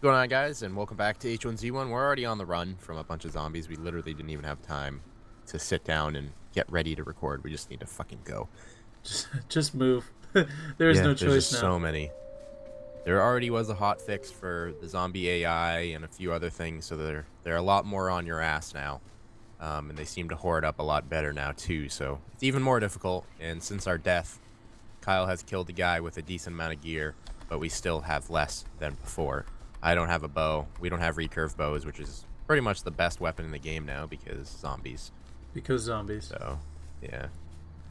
What's going on, guys, and welcome back to H1Z1. We're already on the run from a bunch of zombies. We literally didn't even have time to sit down and get ready to record. We just need to fucking go. Just move. There's no choice now. So many. There already was a hot fix for the zombie AI and a few other things, so they're a lot more on your ass now. And they seem to hoard up a lot better now too, so it's even more difficult. And since our death, Kyle has killed a guy with a decent amount of gear, but we still have less than before. I don't have a bow. We don't have recurve bows, which is pretty much the best weapon in the game now because zombies. So, yeah.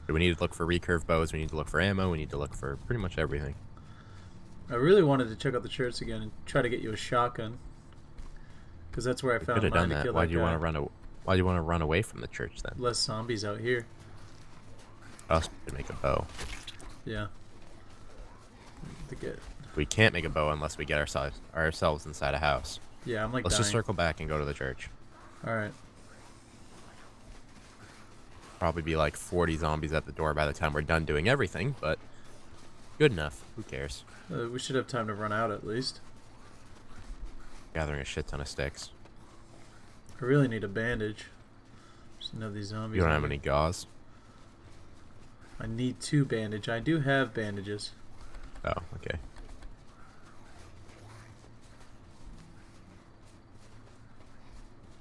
So we need to look for recurve bows. We need to look for ammo. We need to look for pretty much everything. I really wanted to check out the church again and try to get you a shotgun, because that's where I found mine to kill that guy. Why do you want to run away from the church then? Less zombies out here. Us to make a bow. Yeah. We can't make a bow unless we get ourselves inside a house. Yeah, I'm like dying. Let's just circle back and go to the church. Alright. Probably be like 40 zombies at the door by the time we're done doing everything, but good enough. Who cares? We should have time to run out at least. Gathering a shit ton of sticks. I really need a bandage. Just know these zombies. You don't have any gauze? I need two bandages. I do have bandages. Oh, okay.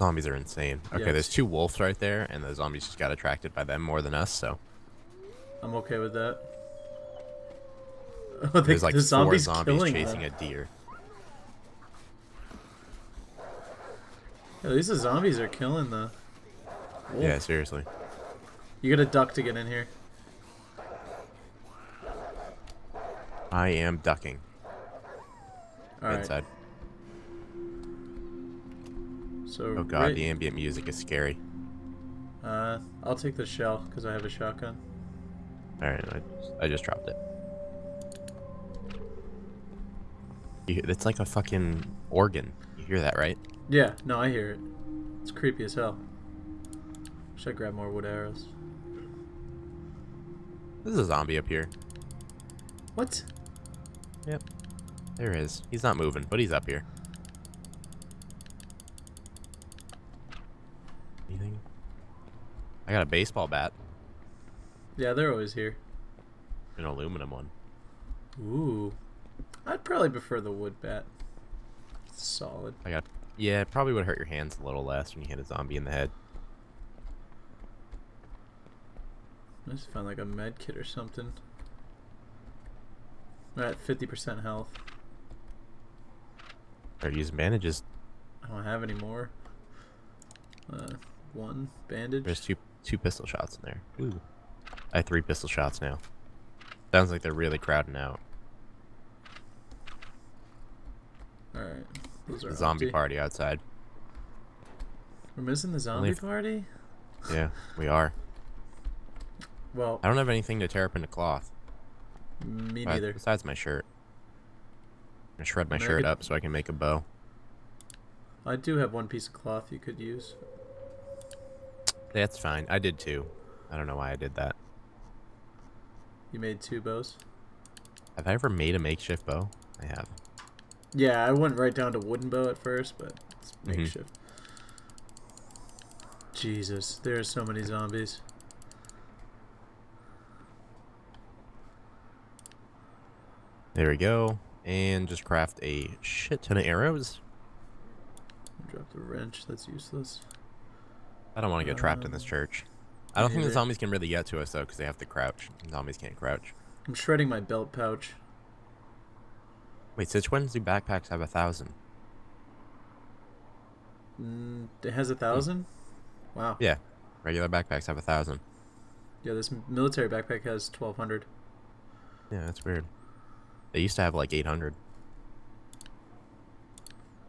Zombies are insane. Okay, yes. There's two wolves right there, and the zombies just got attracted by them more than us, so. I'm okay with that. Oh, there's like four zombies chasing a deer. At least the zombies are killing the wolf. Yeah, seriously. You gotta duck to get in here. I am ducking. All right. Inside. So oh god, the ambient music is scary. I'll take the shell because I have a shotgun. Alright, I just dropped it. It's like a fucking organ. You hear that, right? Yeah, no, I hear it. It's creepy as hell. Should I grab more wood arrows? There's a zombie up here. What? Yep. There he is. He's not moving, but he's up here. Anything? I got a baseball bat. Yeah, they're always here. An aluminum one. Ooh. I'd probably prefer the wood bat. It's solid. Yeah, it probably would hurt your hands a little less when you hit a zombie in the head. I just found like a med kit or something. We're at 50% health. Start using bandages. I don't have any more. One bandage. There's two pistol shots in there. Ooh. I have 3 pistol shots now. Sounds like they're really crowding out. Alright. Those are zombie party outside. We're missing the zombie party? Yeah, we are. Well, I don't have anything to tear up into cloth. Me neither. Besides my shirt. I'm gonna shred my shirt up so I can make a bow. I do have one piece of cloth you could use. That's fine. I did too. I don't know why I did that. You made 2 bows? Have I ever made a makeshift bow? I have. Yeah, I went right down to wooden bow at first, but it's makeshift. Jesus, there are so many zombies. There we go, and just craft a shit ton of arrows. Drop the wrench, that's useless. I don't want to get trapped in this church. I don't think the zombies can really get to us though, because they have to crouch. Zombies can't crouch. I'm shredding my belt pouch. Wait, since when do backpacks have 1,000? It has 1,000? Wow. Yeah, regular backpacks have 1,000. Yeah, this military backpack has 1,200. Yeah, that's weird. They used to have like 800.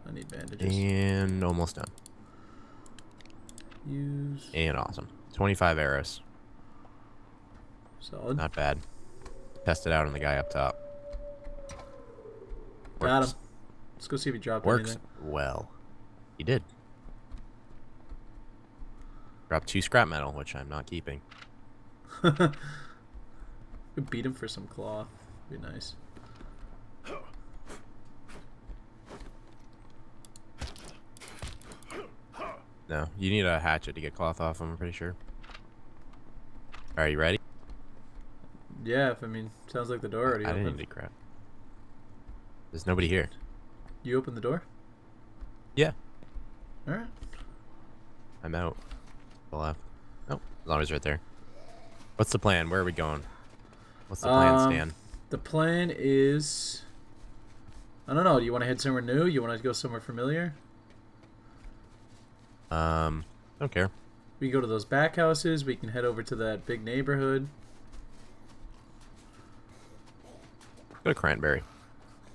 I need bandages. And almost done. Use. And awesome. 25 arrows. Solid. Not bad. Test it out on the guy up top. Works. Got him. Let's go see if he dropped anything. Well, he did. Dropped 2 scrap metal, which I'm not keeping. We beat him for some cloth. Be nice. No, you need a hatchet to get cloth off, I'm pretty sure. Are you ready? Yeah, I mean, sounds like the door already opened. I didn't need crap. There's nobody here. You opened the door? Yeah. Alright. I'm out. I'll have... Oh, Zombie's right there. What's the plan? Where are we going? What's the plan, Stan? The plan is... I don't know. Do you want to head somewhere new? You want to go somewhere familiar? I don't care. We can go to those back houses. We can head over to that big neighborhood. Go to Cranberry.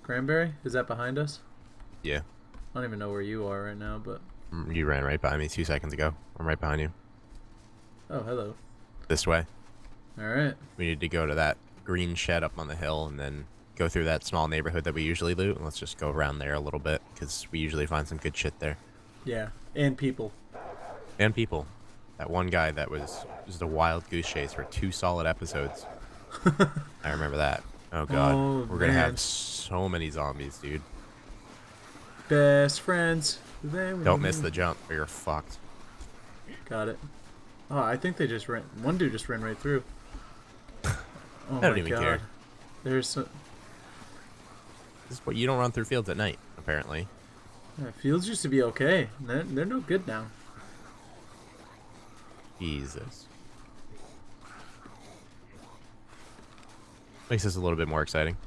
Cranberry? Is that behind us? Yeah. I don't even know where you are right now, but... You ran right by me 2 seconds ago. I'm right behind you. Oh, hello. This way. Alright. We need to go to that green shed up on the hill and then go through that small neighborhood that we usually loot. And let's just go around there a little bit because we usually find some good shit there. Yeah. And people. And people. That one guy that was just a wild goose chase for 2 solid episodes. I remember that. Oh, God. Oh, we're going to have so many zombies, dude. Best friends. Don't miss the jump or you're fucked. Got it. Oh, I think they just ran. One dude just ran right through. Oh, I don't even care. There's some... This is what you don't run through fields at night, apparently. Yeah, fields used to be okay. They're no good now. Jesus. Makes this a little bit more exciting.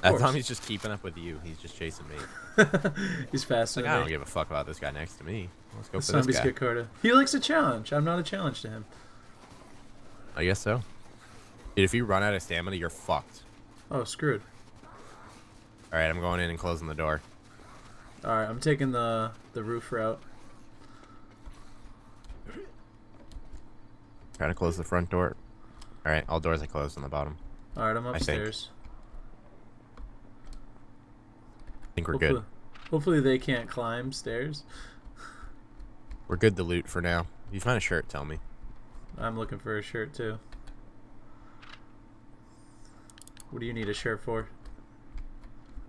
That zombie's just keeping up with you. He's just chasing me. He's faster. Like, I don't give a fuck about this guy next to me. Let's go for this guy. Get Carter. He likes a challenge. I'm not a challenge to him. I guess so. Dude, if you run out of stamina, you're fucked. Oh, screwed. All right, I'm going in and closing the door. All right, I'm taking the roof route. Trying to close the front door. All right, all doors are closed on the bottom. All right, I'm upstairs. I think we're hopefully, good. Hopefully they can't climb stairs. We're good to loot for now. If you find a shirt, tell me. I'm looking for a shirt too. What do you need a shirt for?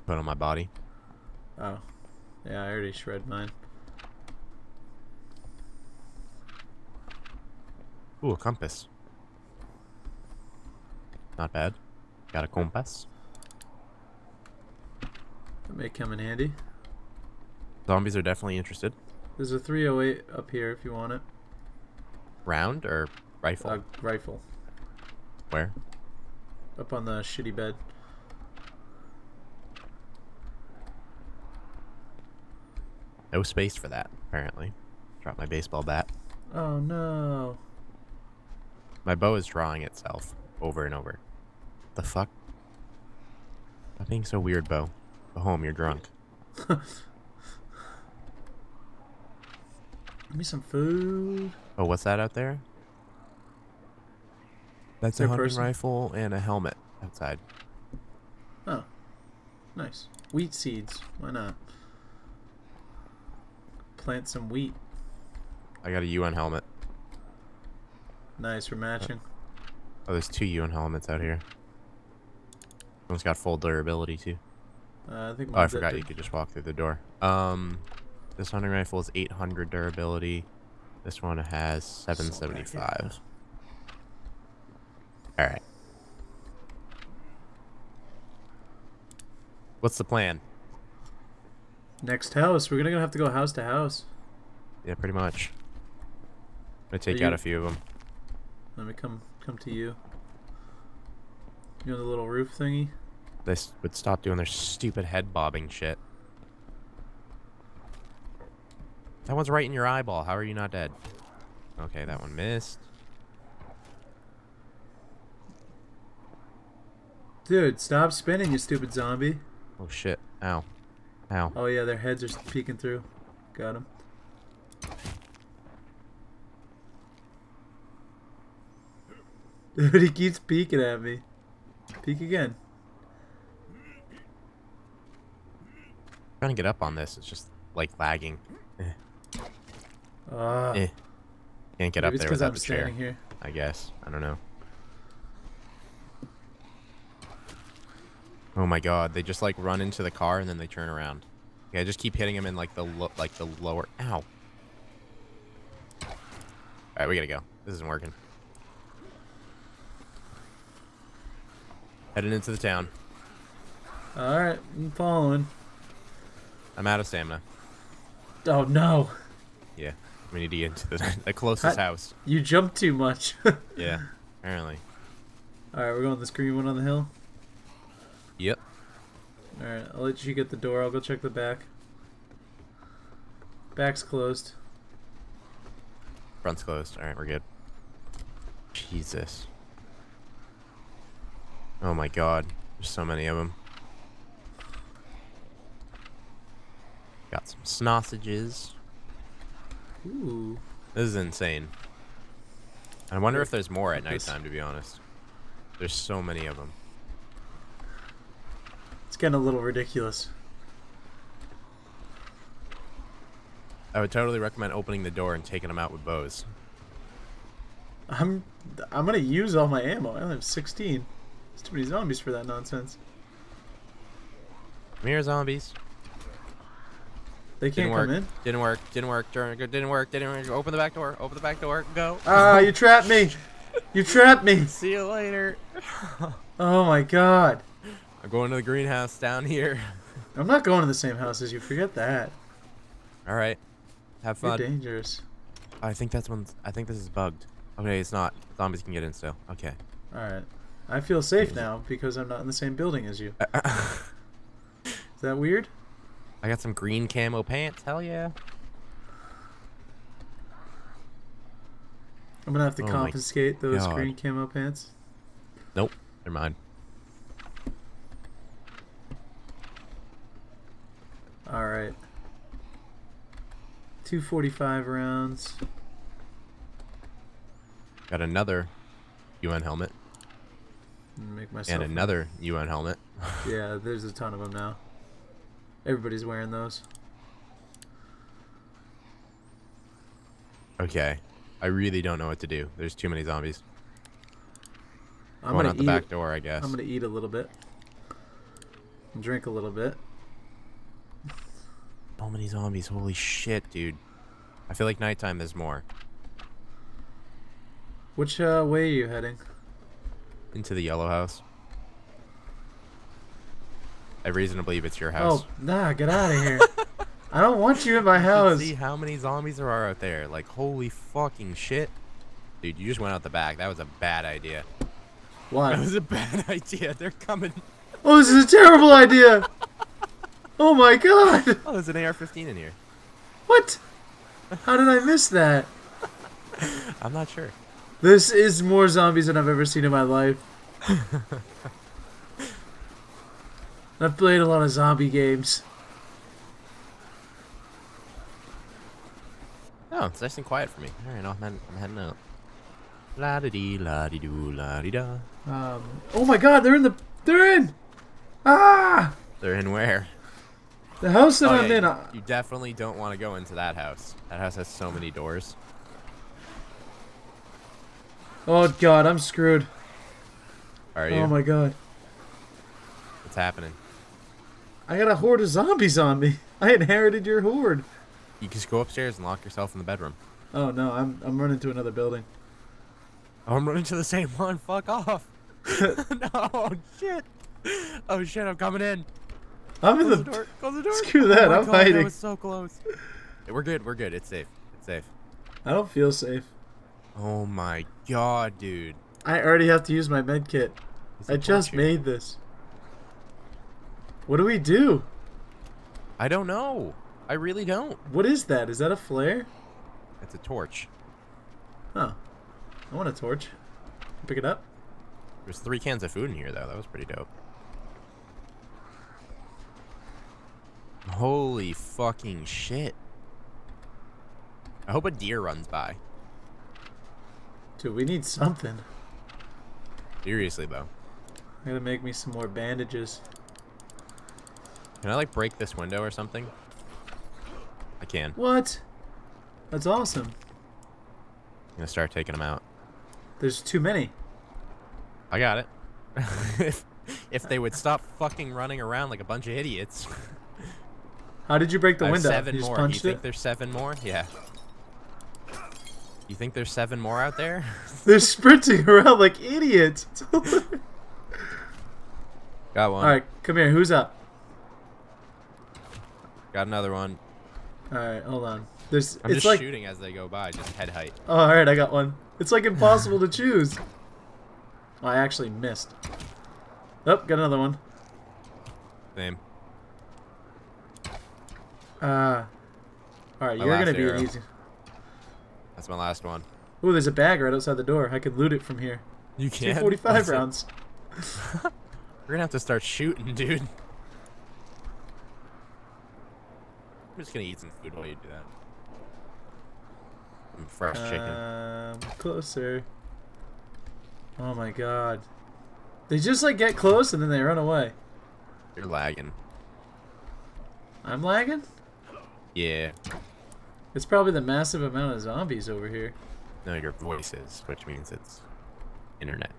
Put on my body. Oh. Yeah, I already shred mine. Ooh, a compass. Not bad. Got a compass. That may come in handy. Zombies are definitely interested. There's a 308 up here if you want it. Round or rifle? Rifle. Where? Up on the shitty bed. No space for that, apparently. Dropped my baseball bat. Oh no. My bow is drawing itself over and over. The fuck? I'm being so weird, bow. Go home, you're drunk. Give me some food. Oh, what's that out there? That's a hunting rifle and a helmet outside. Oh, nice. Wheat seeds. Why not? Plant some wheat. I got a UN helmet. Nice, we're matching. Oh, there's 2 UN helmets out here. One's got full durability too. I think I forgot you could just walk through the door. This hunting rifle is 800 durability. This one has 775. All right. What's the plan? Next house. We're gonna have to go house to house. Yeah, pretty much. I'm gonna take out a few of them. Let me come to you. You know the little roof thingy. They would stop doing their stupid head bobbing shit. That one's right in your eyeball. How are you not dead? Okay, that one missed. Dude, stop spinning, you stupid zombie. Oh, shit. Ow. Ow. Oh, yeah, their heads are peeking through. Got him. Dude, he keeps peeking at me. Peek again. Trying to get up on this, it's just like lagging. Can't get up there without the chair. Here. I guess. I don't know. Oh my God! They just like run into the car and then they turn around. Yeah, I just keep hitting them in like the lower. Ow! Alright, we gotta go. This isn't working. Heading into the town. Alright, I'm following. I'm out of stamina. Oh, no. Yeah, we need to get into the closest house. You jumped too much. Yeah, apparently. Alright, we're going to this green one on the hill? Yep. Alright, I'll let you get the door. I'll go check the back. Back's closed. Front's closed. Alright, we're good. Jesus. Oh my god. There's so many of them. Got some sausages. Ooh. This is insane. I wonder if there's more at nighttime, to be honest. There's so many of them. It's getting a little ridiculous. I would totally recommend opening the door and taking them out with bows. I'm gonna use all my ammo. I only have 16. There's too many zombies for that nonsense. Come here, zombies. They can't come in. Didn't work. Didn't work. Didn't work. Didn't work. Open the back door. Open the back door. Go. Ah, you trapped me. You trapped me. See you later. Oh my god. I'm going to the greenhouse down here. I'm not going to the same house as you. Forget that. All right. Have fun. You're dangerous. I think that's one. I think this is bugged. Okay, it's not. Zombies can get in still. Okay. All right. I feel safe now because I'm not in the same building as you. Is that weird? I got some green camo pants. Hell yeah. I'm gonna have to confiscate those green camo pants. Nope, they're mine. All right. 245 rounds. Got another UN helmet. Make myself and another UN helmet. Yeah, there's a ton of them now. Everybody's wearing those. Okay, I really don't know what to do. There's too many zombies. I'm going out the back door, I guess. I'm gonna eat a little bit. Drink a little bit. How many zombies? Holy shit, dude. I feel like nighttime there's more. Which way are you heading? Into the yellow house. I reasonably believe it's your house. Oh, nah, get out of here. I don't want you in my house. See how many zombies there are out there. Like, holy fucking shit. Dude, you just went out the back. That was a bad idea. Why? That was a bad idea. They're coming. Oh, this is a terrible idea. Oh my god! Oh, there's an AR-15 in here. What? How did I miss that? I'm not sure. This is more zombies than I've ever seen in my life. I've played a lot of zombie games. Oh, it's nice and quiet for me. Alright, I'm heading out. La-da-dee, la-dee-doo, la-dee-da. Oh my god, they're in the... They're in! Ah! They're in where? The house that I'm in. You definitely don't want to go into that house. That house has so many doors. Oh god, I'm screwed. Are you? Oh my god. What's happening? I got a horde of zombies on me. I inherited your horde. You just go upstairs and lock yourself in the bedroom. Oh no, I'm running to another building. Oh, I'm running to the same one. Fuck off. No, shit. Oh shit, I'm coming in. I'm in the door. Close the door. Screw that. I'm hiding. That was so close. We're good. We're good. It's safe. It's safe. I don't feel safe. Oh my god, dude. I already have to use my med kit. I just made this. What do we do? I don't know. I really don't. What is that? Is that a flare? It's a torch. Huh. I want a torch. Pick it up. There's 3 cans of food in here, though. That was pretty dope. Holy fucking shit. I hope a deer runs by. Dude, we need something. Seriously, though. I gotta make me some more bandages. Can I, like, break this window or something? I can. What? That's awesome. I'm gonna start taking them out. There's too many. I got it. If they would stop fucking running around like a bunch of idiots. How did you break the window? 7 more. You think there's 7 more? Yeah. You think there's 7 more out there? They're sprinting around like idiots. Got one. Alright, come here. Who's up? Got another one. Alright, hold on. There's, I'm just like shooting as they go by, just head height. Oh, alright, I got one. It's like impossible to choose. Oh, I actually missed. Oh, got another one. Same. Alright, you're going to be an easy. That's my last one. Ooh, there's a bag right outside the door. I could loot it from here. You can? 245 rounds. We're going to have to start shooting, dude. I'm just going to eat some food while you do that. Some fresh chicken. Closer. Oh my god. They just like get close and then they run away. You're lagging. I'm lagging? Yeah. It's probably the massive amount of zombies over here. No, your voice is, which means it's internet.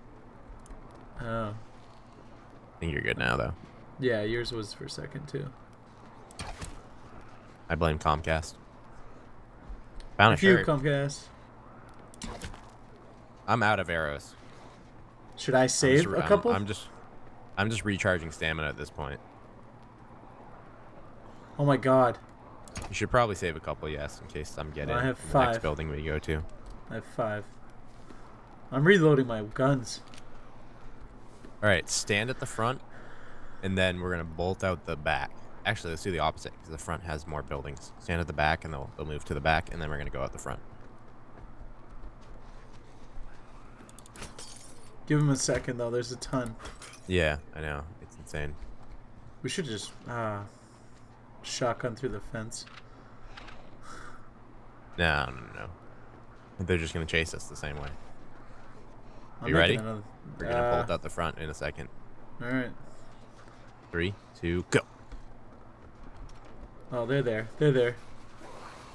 Oh. I think you're good now, though. Yeah, yours was for a second, too. I blame Comcast. Found a few Comcast. I'm out of arrows. Should I save a couple? I'm just recharging stamina at this point. Oh my god. You should probably save a couple, yes, in case I'm getting the next building we go to. I have 5. I'm reloading my guns. Alright, stand at the front, and then we're going to bolt out the back. Actually, let's do the opposite, because the front has more buildings. Stand at the back, and they'll move to the back, and then we're going to go out the front. Give them a second, though. There's a ton. Yeah, I know. It's insane. We should just shotgun through the fence. No, no, no. They're just going to chase us the same way. You ready? We're going to bolt out the front in a second. All right. 3, 2, go. Oh, they're there. They're there.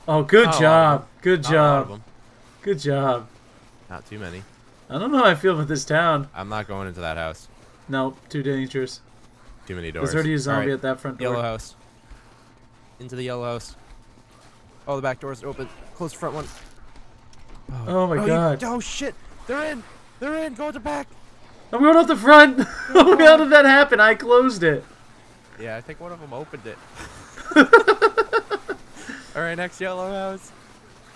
Oh, good job. Good job. Good job. Not too many. I don't know how I feel about this town. I'm not going into that house. Nope, too dangerous. Too many doors. There's already a zombie at that front door. Yellow house. Into the yellow house. Oh, the back door's open. Close the front one. Oh, my god. Oh, shit. They're in. They're in. Go out the back. I'm going out the front. How did that happen? I closed it. Yeah, I think one of them opened it. All right, next yellow house.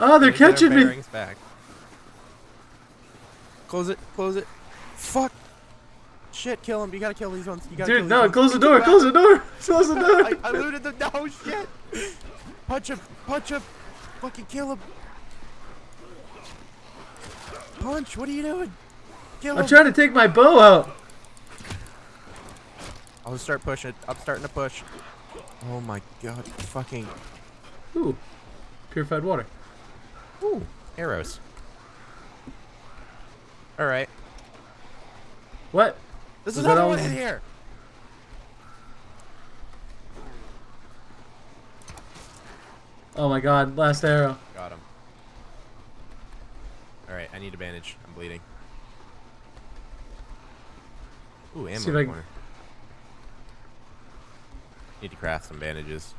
Oh, they're catching me. Back. Close it, close it. Fuck. Shit, kill him. You gotta kill these ones. You gotta kill these ones. Close the door, close the door, close the door. I looted them. No, shit. Punch him, punch him. Fucking kill him. Punch, what are you doing? Kill him. I'm trying to take my bow out. I'll start pushing. I'm starting to push. Oh my god, fucking. Ooh, purified water. Ooh, arrows. All right. What? This is another one in here. Oh my god, last arrow. Got him. All right, I need a bandage. I'm bleeding. Ooh, ammo corner. Need to craft some bandages.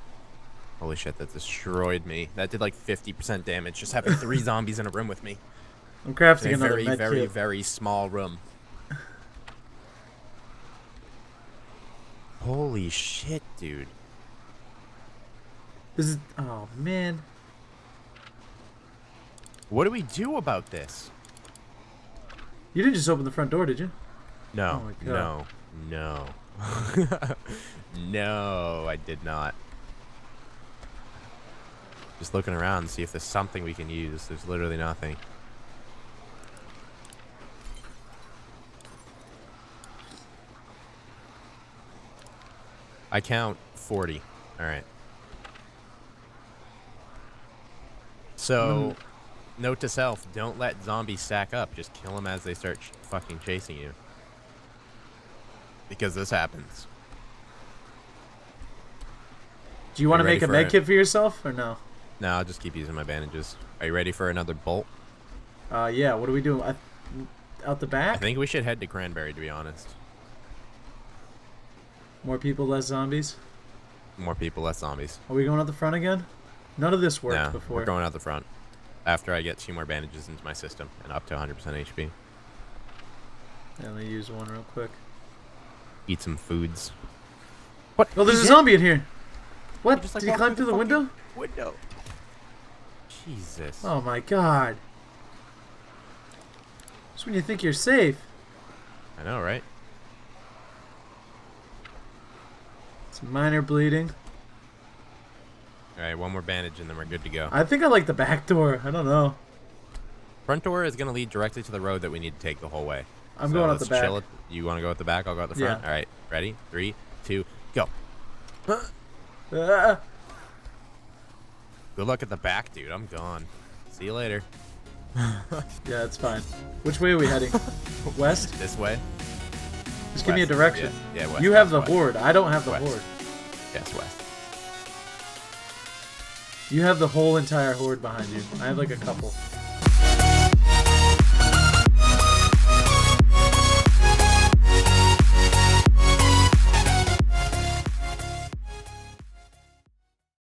Holy shit, that destroyed me. That did like 50% damage just having 3 zombies in a room with me. I'm crafting another very small room. Holy shit, dude. This is... Oh, man. What do we do about this? You didn't just open the front door, did you? No, oh no, no. No, I did not. Just looking around and see if there's something we can use. There's literally nothing. I count 40. All right. So, note to self, don't let zombies stack up. Just kill them as they start fucking chasing you. Because this happens. Do you want to make a med kit for yourself or no? No, I'll just keep using my bandages. Are you ready for another bolt? Yeah, what are we doing? Out the back? I think we should head to Cranberry, to be honest. More people, less zombies? More people, less zombies. Are we going out the front again? None of this worked before. We're going out the front. after I get two more bandages into my system and up to 100% HP. Yeah, let me use one real quick. Eat some foods. What? Oh, there's a zombie in here. What? Just, like, did he climb through the window? Window. Jesus. Oh my God. That's when you think you're safe. I know, right? It's minor bleeding. Alright, one more bandage and then we're good to go. I think I like the back door. I don't know. Front door is going to lead directly to the road that we need to take the whole way. I'm going out the back. Chill. You want to go out the back? I'll go out the front. Yeah. Alright, ready? 3, 2, go. Good luck at the back, dude. I'm gone. See you later. Yeah, it's fine. Which way are we heading? West? This way. Just give me a direction. Yeah, west. You have the horde. I don't have the horde. Yes, west. You have the whole entire horde behind you. I have like a couple.